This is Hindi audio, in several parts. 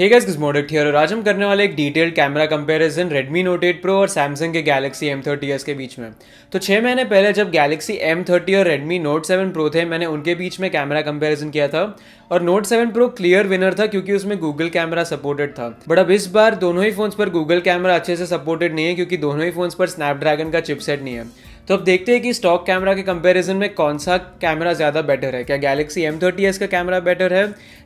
हे गाइस, गिज़मोडिक्ट हियर और आज हम करने वाले एक detailed camera comparison Redmi Note 8 Pro और Samsung के Galaxy M30s के बीच में। तो 6 महीने पहले जब Galaxy M30 और Redmi Note 7 Pro थे, मैंने उनके बीच में कैमरा कंपैरिजन किया था और Note 7 Pro क्लियर विनर था क्योंकि उसमें Google कैमरा सपोर्टेड था। बट अब इस बार दोनों ही फोन्स पर Google कैमरा अच्छे से सपोर्टेड नहीं है क्योंकि दोनों ही फोन्स पर स्नैपड्रैगन का चिपसेट नहीं है। तो अब देखते हैं कि स्टॉक कैमरा के कंपैरिजन में कौन सा कैमरा ज़्यादा बेटर है। क्या Galaxy M30s का कैमरा बेटर है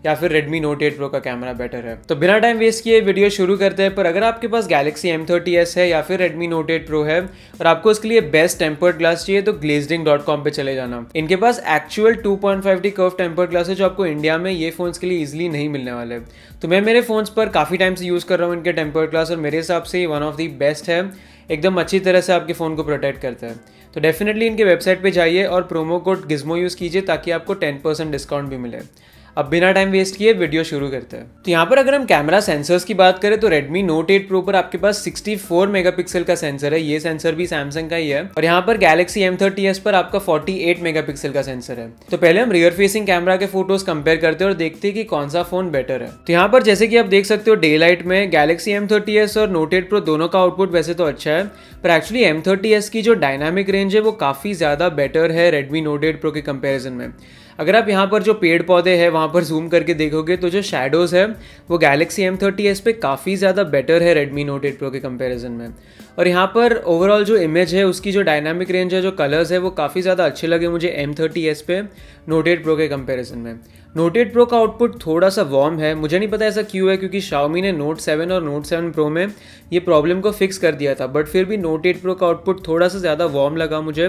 या फिर Redmi Note 8 Pro का कैमरा बेटर है। तो बिना टाइम वेस्ट किए वीडियो शुरू करते हैं। पर अगर आपके पास Galaxy M30s है या फिर Redmi Note 8 Pro है और आपको उसके लिए बेस्ट टेम्पर्ड ग्लास चाहिए तो glazedinc.com पे चले जाना। इनके पास actual 2.5D curve tempered glass है जो आपको इंडिया में ये फोन्स के लिए ईजिली नहीं मिलने वाले। तो मैं मेरे फोन्स पर काफ़ी टाइम से यूज़ कर रहा हूँ इनके टेम्पर्ड ग्लास और मेरे हिसाब से वन ऑफ दी बेस्ट है। एकदम अच्छी तरह से आपके फ़ोन को प्रोटेक्ट करता है। तो डेफिनेटली इनके वेबसाइट पे जाइए और प्रोमो कोड गिज़मो यूज़ कीजिए ताकि आपको 10% डिस्काउंट भी मिले। अब बिना टाइम वेस्ट किए वीडियो शुरू करते हैं। तो यहाँ पर अगर हम कैमरा सेंसर्स की बात करें तो Redmi Note 8 Pro पर आपके पास 64 मेगापिक्सल का सेंसर है। ये सेंसर भी Samsung का ही है और यहाँ पर Galaxy M30s पर आपका 48 मेगापिक्सल का सेंसर है। तो पहले हम रियर फेसिंग कैमरा के फोटोज कंपेयर करते हैं और देखते हैं कि कौन सा फोन बेटर है। तो यहाँ पर जैसे कि आप देख सकते हो डे लाइट में Galaxy M30s और Note 8 Pro दोनों का आउटपुट वैसे तो अच्छा है, पर एक्चुअली M30s की जो डायनामिक रेंज है वो काफ़ी ज़्यादा बेटर है Redmi Note 8 Pro के कंपेरिजन में। अगर आप यहाँ पर जो पेड़ पौधे हैं वहाँ पर जूम करके देखोगे तो जो शेडोज़ है वो Galaxy M30s पे काफ़ी ज़्यादा बेटर है Redmi Note 8 Pro के कंपैरिजन में। और यहाँ पर ओवरऑल जो इमेज है उसकी जो डायनामिक रेंज है, जो कलर्स है वो काफ़ी ज़्यादा अच्छे लगे मुझे M30s पे Note 8 Pro के कंपैरिजन में। Note 8 Pro का आउटपुट थोड़ा सा वार्म है, मुझे नहीं पता ऐसा क्यों है क्योंकि Xiaomi ने Note 7 और Note 7 Pro में ये प्रॉब्लम को फिक्स कर दिया था, बट फिर भी Note 8 Pro का आउटपुट थोड़ा सा ज़्यादा वार्म लगा मुझे,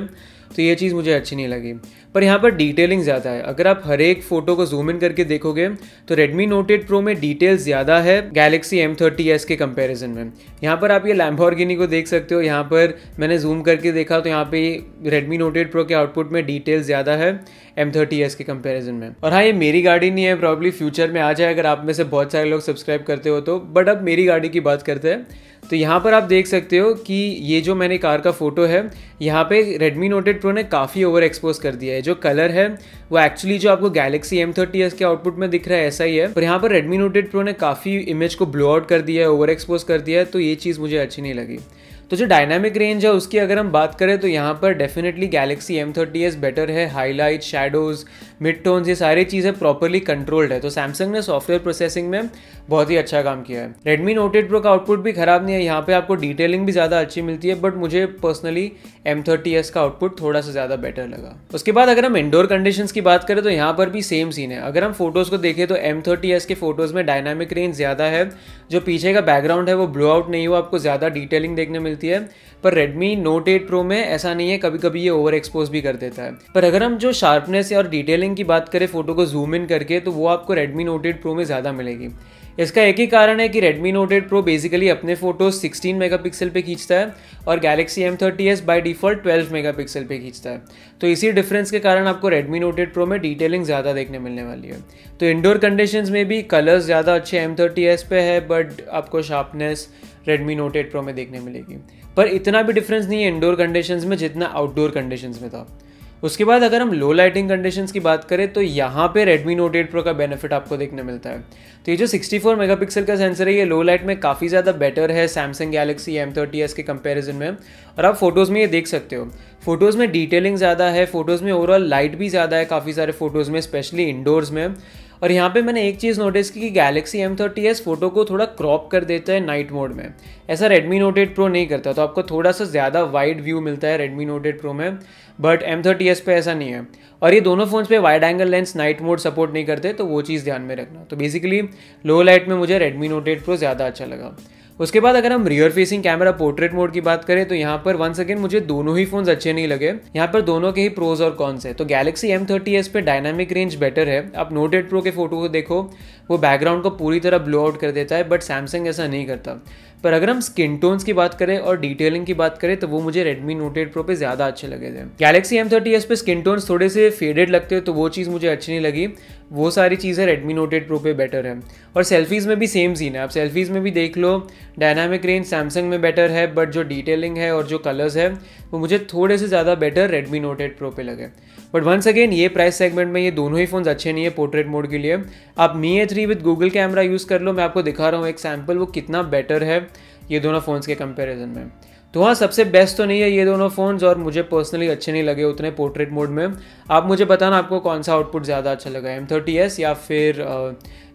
तो ये चीज़ मुझे अच्छी नहीं लगी। पर यहाँ पर डिटेलिंग ज़्यादा है। अगर आप हर एक फ़ोटो को जूम इन करके देखोगे तो Redmi Note 8 Pro में डिटेल ज़्यादा है Galaxy M30s के कंपैरिजन में। यहाँ पर आप ये Lamborghini को देख सकते हो, यहाँ पर मैंने जूम करके देखा तो यहाँ पे Redmi Note 8 Pro के आउटपुट में डिटेल ज़्यादा है M30s के कंपैरिजन में। और हाँ, ये मेरी गाड़ी नहीं है, प्रॉब्ली फ्यूचर में आ जाए अगर आप में से बहुत सारे लोग सब्सक्राइब करते हो तो। बट अब मेरी गाड़ी की बात करते हैं तो यहाँ पर आप देख सकते हो कि ये जो मैंने कार का फोटो है यहाँ पे Redmi Note 8 Pro ने काफ़ी ओवर एक्सपोज कर दिया है। जो कलर है वो एक्चुअली जो आपको Galaxy M30s के आउटपुट में दिख रहा है ऐसा ही है, पर यहाँ पर Redmi Note 8 Pro ने काफ़ी इमेज को ब्लो आउट कर दिया है, ओवर एक्सपोज कर दिया है, तो ये चीज़ मुझे अच्छी नहीं लगी। तो जो डायनामिक रेंज है उसकी अगर हम बात करें तो यहाँ पर डेफिनेटली Galaxy M30s बेटर है। हाईलाइट, शेडोज़, मिड टोन्स, ये सारी चीज़ें प्रॉपरली कंट्रोल्ड है। तो Samsung ने सॉफ्टवेयर प्रोसेसिंग में बहुत ही अच्छा काम किया है। Redmi Note 8 Pro का आउटपुट भी ख़राब नहीं है, यहाँ पे आपको डिटेलिंग भी ज़्यादा अच्छी मिलती है, बट मुझे पर्सनली M30s का आउटपुट थोड़ा सा ज़्यादा बेटर लगा। उसके बाद अगर हम इंडोर कंडीशंस की बात करें तो यहाँ पर भी सेम सीन है। अगर हम फोटोज़ को देखें तो M30s के फोटोज़ में डायनामिक रेंज ज़्यादा है, जो पीछे का बैकग्राउंड है वो ब्लो आउट नहीं हुआ, आपको ज़्यादा डिटेलिंग देखने मिलती है, पर Redmi Note 8 Pro में ऐसा नहीं है, कभी कभी ये ओवर एक्सपोज भी कर देता है। पर अगर हम जो शार्पनेस और डिटेलिंग की बात करें फोटो को जूम इन करके तो वो आपको Redmi Note 8 Pro में ज़्यादा मिलेगी। इसका एक ही कारण है कि Redmi Note 8 Pro बेसिकली अपने फोटोज 16 मेगापिक्सल पे खींचता है और Galaxy M30s by default 12 megapixel पे खींचता है, तो इसी डिफरेंस के कारण आपको Redmi Note 8 Pro में डिटेलिंग ज़्यादा देखने मिलने वाली है। तो इंडोर कंडीशंस में भी कलर्स ज़्यादा अच्छे M30s पे है, बट आपको शार्पनेस Redmi Note 8 Pro में देखने मिलेगी, पर इतना भी डिफरेंस नहीं है इंडोर कंडीशंस में जितना आउटडोर कंडीशंस में था। उसके बाद अगर हम लो लाइटिंग कंडीशंस की बात करें तो यहाँ पे Redmi Note 8 Pro का बेनिफिट आपको देखने मिलता है। तो ये जो 64 मेगापिक्सल का सेंसर है ये लो लाइट में काफ़ी ज़्यादा बेटर है Samsung Galaxy M30s के कंपैरिजन में, और आप फोटोज़ में ये देख सकते हो, फोटोज़ में डिटेलिंग ज़्यादा है, फोटोज़ में ओवरऑल लाइट भी ज़्यादा है काफ़ी सारे फोटोज़ में, स्पेशली इंडोर्स में। और यहाँ पे मैंने एक चीज़ नोटिस की कि Galaxy M30s फोटो को थोड़ा क्रॉप कर देता है नाइट मोड में, ऐसा Redmi Note 8 Pro नहीं करता, तो आपको थोड़ा सा ज़्यादा वाइड व्यू मिलता है Redmi Note 8 Pro में, बट M30s पे ऐसा नहीं है। और ये दोनों फ़ोन्स पे wide angle lens night mode support नहीं करते, तो वो चीज़ ध्यान में रखना। तो बेसिकली लो लाइट में मुझे Redmi Note 8 Pro ज़्यादा अच्छा लगा। उसके बाद अगर हम rear facing camera portrait mode की बात करें तो यहाँ पर वंस अगेन मुझे दोनों ही फोन्स अच्छे नहीं लगे। यहाँ पर दोनों के ही प्रोज और कॉन्स है। तो Galaxy M30s पे डायनामिक रेंज बेटर है। आप Note 8 Pro के फोटो को देखो, वो बैकग्राउंड को पूरी तरह ब्लो आउट कर देता है, बट Samsung ऐसा नहीं करता। पर अगर हम स्किन टोन्स की बात करें और डिटेलिंग की बात करें तो वो मुझे Redmi Note 8 Pro पे ज़्यादा अच्छे लगे थे। Galaxy M30s पे स्किन टोन्स थोड़े से फेडेड लगते हैं तो वो चीज़ मुझे अच्छी नहीं लगी, वो सारी चीज़ें Redmi Note 8 Pro पे बेटर है। और सेल्फीज़ में भी सेम सीन है, आप सेल्फीज़ में भी देख लो डायनामिक रेंज सैमसंग में बेटर है, बट जो डिटेलिंग है और जो कलर्स है वो मुझे थोड़े से ज़्यादा बेटर Redmi Note 8 Pro पे लगे। बट वंस अगेन ये प्राइस सेगमेंट में ये दोनों ही फ़ोन्स अच्छे नहीं है पोर्ट्रेट मोड के लिए। आप Mi A3 with Google camera use कर लो, मैं आपको दिखा रहा हूँ एक सैम्पल वो कितना बेटर है ये दोनों फ़ोन्स के कंपैरिजन में। तो हाँ, सबसे बेस्ट तो नहीं है ये दोनों फ़ोन्स और मुझे पर्सनली अच्छे नहीं लगे उतने पोर्ट्रेट मोड में। आप मुझे बताना आपको कौन सा आउटपुट ज़्यादा अच्छा लगा, M30s या फिर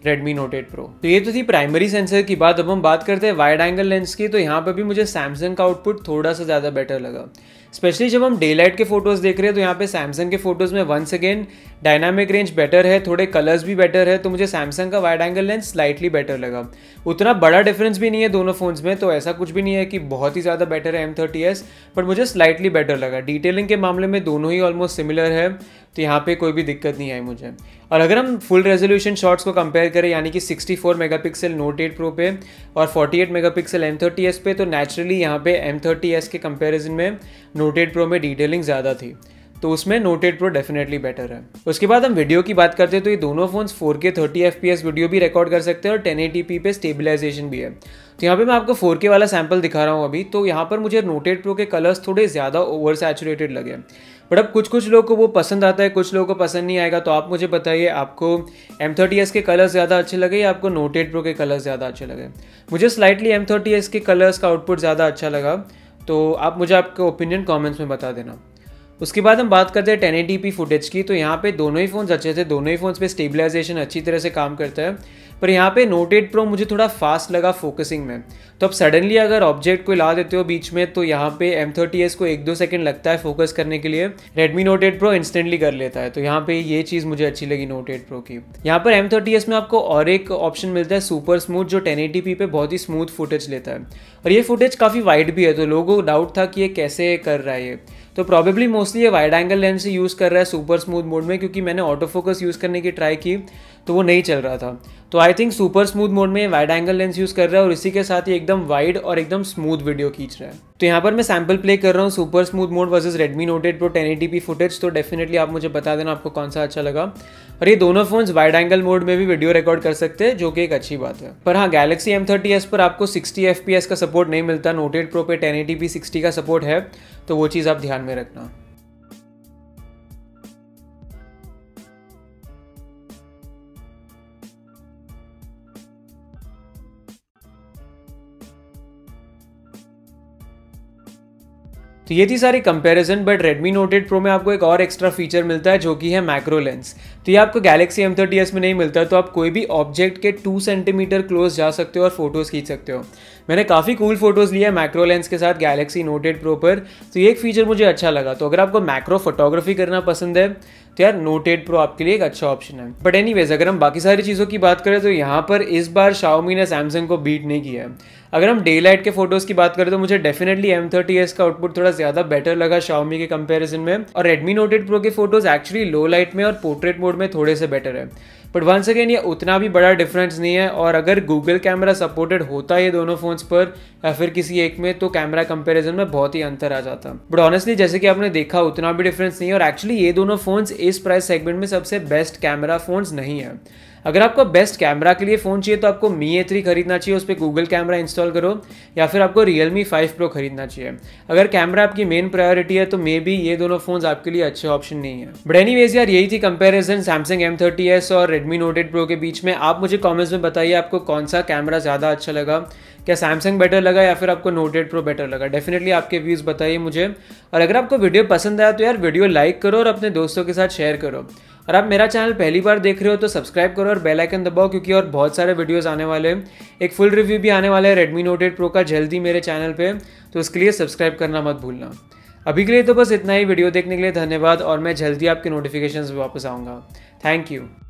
Redmi Note 8 Pro। तो ये तो थी प्राइमरी सेंसर की बात। अब हम बात करते हैं वाइड एंगल लेंस की। तो यहाँ पर भी मुझे सैमसंग का आउटपुट थोड़ा सा ज़्यादा बेटर लगा, स्पेशली जब हम डे लाइट के फोटोज़ देख रहे हैं। तो यहाँ पे सैमसंग के फोटोज़ में once again dynamic range better है, थोड़े कलर्स भी बेटर है, तो मुझे सैमसंग का wide angle lens slightly better लगा। उतना बड़ा डिफरेंस भी नहीं है दोनों फ़ोन्स में, तो ऐसा कुछ भी नहीं है कि बहुत ही ज़्यादा बेटर है M30s, पर मुझे स्लाइटली बेटर लगा। डिटेलिंग के मामले में दोनों ही ऑलमोस्ट सिमिलर है, तो यहाँ पे कोई भी दिक्कत नहीं आई मुझे। और अगर हम फुल रेजोल्यूशन शॉट्स को कंपेयर करें, यानी कि 64 मेगापिक्सल Note 8 Pro पे और 48 मेगापिक्सल M30s पे, तो नेचुरली यहाँ पे M30s के कंपैरिजन में Note 8 Pro में डिटेलिंग ज़्यादा थी, तो उसमें Note 8 Pro डेफिनेटली बेटर है। उसके बाद हम वीडियो की बात करते हैं तो ये दोनों फ़ोन्स 4K 30fps वीडियो भी रिकॉर्ड कर सकते हैं और 1080p पे स्टेबलाइजेशन भी है। तो यहाँ पे मैं आपको 4K वाला सैम्पल दिखा रहा हूँ अभी। तो यहाँ पर मुझे Note 8 Pro के कलर्स थोड़े ज़्यादा ओवर सैचुरेटेड लगे, बट अब कुछ लोग को वो पसंद आता है, कुछ लोग को पसंद नहीं आएगा। तो आप मुझे बताइए आपको M30s के कलर्स ज़्यादा अच्छे लगे या आपको Note 8 Pro के कलर्स ज़्यादा अच्छे लगे। मुझे स्लाइटली M30s के कलर्स का आउटपुट ज़्यादा अच्छा लगा, तो आप मुझे आपका ओपिनियन कॉमेंट्स में बता देना। उसके बाद हम बात करते हैं 1080p फुटेज की। तो यहाँ पे दोनों ही फ़ोन्स अच्छे थे, दोनों ही फ़ोन्स पे स्टेबलाइजेशन अच्छी तरह से काम करता है, पर यहाँ पे Note 8 Pro मुझे थोड़ा फास्ट लगा फोकसिंग में। तो अब सडनली अगर ऑब्जेक्ट को ला देते हो बीच में, तो यहाँ पे M30s को 1-2 सेकंड लगता है फोकस करने के लिए, Redmi Note 8 Pro इंस्टेंटली कर लेता है। तो यहाँ पे ये चीज़ मुझे अच्छी लगी Note 8 Pro की। यहाँ पर M30s में आपको और एक ऑप्शन मिलता है सुपर स्मूथ, जो 1080p पे बहुत ही स्मूथ फुटेज लेता है, और ये फुटेज काफ़ी वाइड भी है। तो लोगों को डाउट था कि ये कैसे कर रहा है ये, तो प्रॉबेबली मोस्टली ये वाइड एंगल लेंस ही यूज़ कर रहा है सुपर स्मूथ मोड में, क्योंकि मैंने ऑटो फोकस यूज़ करने की ट्राई की तो वो नहीं चल रहा था। तो I think super smooth mode में वाइड एंगल लेंस यूज़ कर रहा है और इसी के साथ ही एकदम वाइड और एकदम स्मूथ वीडियो खींच रहा है। तो यहाँ पर मैं सैम्पल प्ले कर रहा हूँ super smooth mode versus Redmi Note 8 Pro 1080p footage. तो डेफिनेटली आप मुझे बता देना आपको कौन सा अच्छा लगा। और ये दोनों फोन्स वाइड एंगल मोड में भी वीडियो रिकॉर्ड कर सकते हैं, जो कि एक अच्छी बात है। पर हाँ, Galaxy M30s पर आपको 60fps का सपोर्ट नहीं मिलता, Note 8 Pro पे 1080p 60 का सपोर्ट है, तो वो चीज़ आप ध्यान में रखना। तो ये थी सारी comparison. But Redmi Note 8 Pro में आपको एक और एक्स्ट्रा फीचर मिलता है, जो कि है मैक्रो लेंस। तो ये आपको Galaxy M30s में नहीं मिलता, तो आप कोई भी ऑब्जेक्ट के 2 सेंटीमीटर क्लोज जा सकते हो और फोटोज़ खींच सकते हो। मैंने काफ़ी कूल फोटोज़ लिए मैक्रो लेंस के साथ Galaxy Note 8 Pro पर, तो ये एक फीचर मुझे अच्छा लगा। तो अगर आपको मैक्रो फोटोग्राफी करना पसंद है तो यार Note 8 Pro आपके लिए एक अच्छा ऑप्शन है। बट एनीवेज, अगर हम बाकी सारी चीज़ों की बात करें तो यहाँ पर इस बार Xiaomi ने Samsung को बीट नहीं किया है। अगर हम डे लाइट के फोटोज़ की बात करें तो मुझे डेफिनेटली M30s का आउटपुट थोड़ा ज़्यादा बेटर लगा Xiaomi के कंपैरिजन में, और Redmi Note 8 Pro के फोटोज़ एक्चुअली लो लाइट में और पोर्ट्रेट मोड में थोड़े से बेटर है। बट वंस अगेन ये उतना भी बड़ा डिफरेंस नहीं है, और अगर गूगल कैमरा सपोर्टेड होता है दोनों फ़ोन्स पर या फिर किसी एक में, तो कैमरा कंपैरिजन में बहुत ही अंतर आ जाता। बट ऑनेस्टली जैसे कि आपने देखा उतना भी डिफरेंस नहीं है, और एक्चुअली ये दोनों फ़ोन्स इस प्राइस सेगमेंट में सबसे बेस्ट कैमरा फ़ोन्स नहीं है। अगर आपको बेस्ट कैमरा के लिए फ़ोन चाहिए तो आपको Mi A3 खरीदना चाहिए, उस पर गूगल कैमरा इंस्टॉल करो, या फिर आपको Realme 5 Pro खरीदना चाहिए। अगर कैमरा आपकी मेन प्रायोरिटी है तो मे बी ये दोनों फ़ोन्स आपके लिए अच्छे ऑप्शन नहीं है। बट एनीवेज यार, यही थी कंपैरिजन Samsung M30s और Redmi Note 8 Pro के बीच में। आप मुझे कॉमेंट्स में बताइए आपको कौन सा कैमरा ज़्यादा अच्छा लगा, क्या Samsung बेटर लगा या फिर आपको Note 8 Pro बेटर लगा। डेफिनेटली आपके व्यूज़ बताइए मुझे। और अगर आपको वीडियो पसंद आया तो यार वीडियो लाइक करो और अपने दोस्तों के साथ शेयर करो। और आप मेरा चैनल पहली बार देख रहे हो तो सब्सक्राइब करो और बेल आइकन दबाओ, क्योंकि और बहुत सारे वीडियोस आने वाले हैं। एक फुल रिव्यू भी आने वाला है Redmi Note 8 Pro का जल्दी मेरे चैनल पे, तो उसके लिए सब्सक्राइब करना मत भूलना। अभी के लिए तो बस इतना ही। वीडियो देखने के लिए धन्यवाद, और मैं जल्दी आपके नोटिफिकेशंस वापस आऊँगा। Thank you.